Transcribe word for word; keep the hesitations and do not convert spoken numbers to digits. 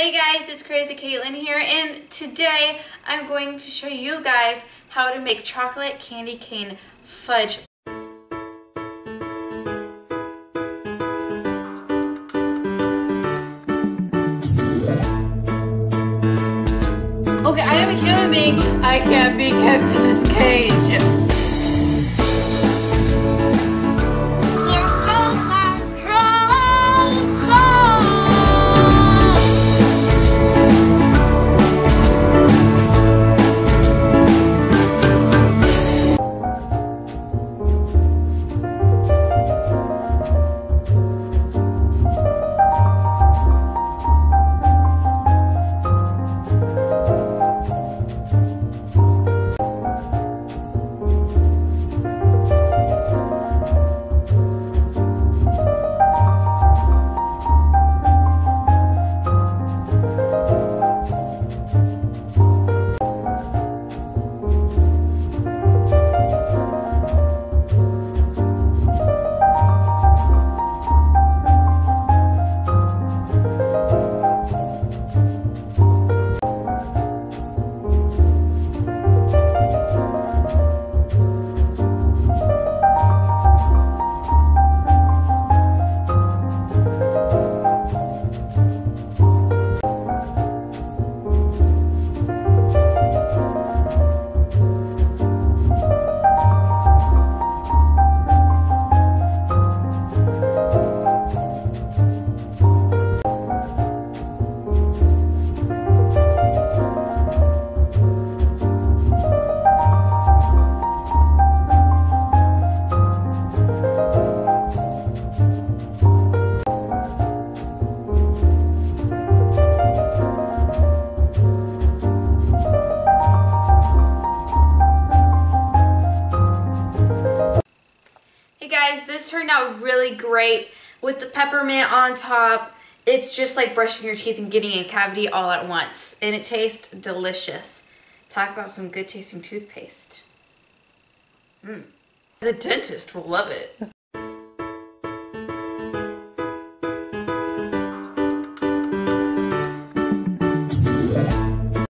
Hey guys, it's Krazy Katelyn here, and today I'm going to show you guys how to make chocolate candy cane fudge. Okay, I am a human being. I can't be kept in this cage. This turned out really great with the peppermint on top. It's just like brushing your teeth and getting a cavity all at once, and it tastes delicious. Talk about some good tasting toothpaste. Mm. The dentist will love it.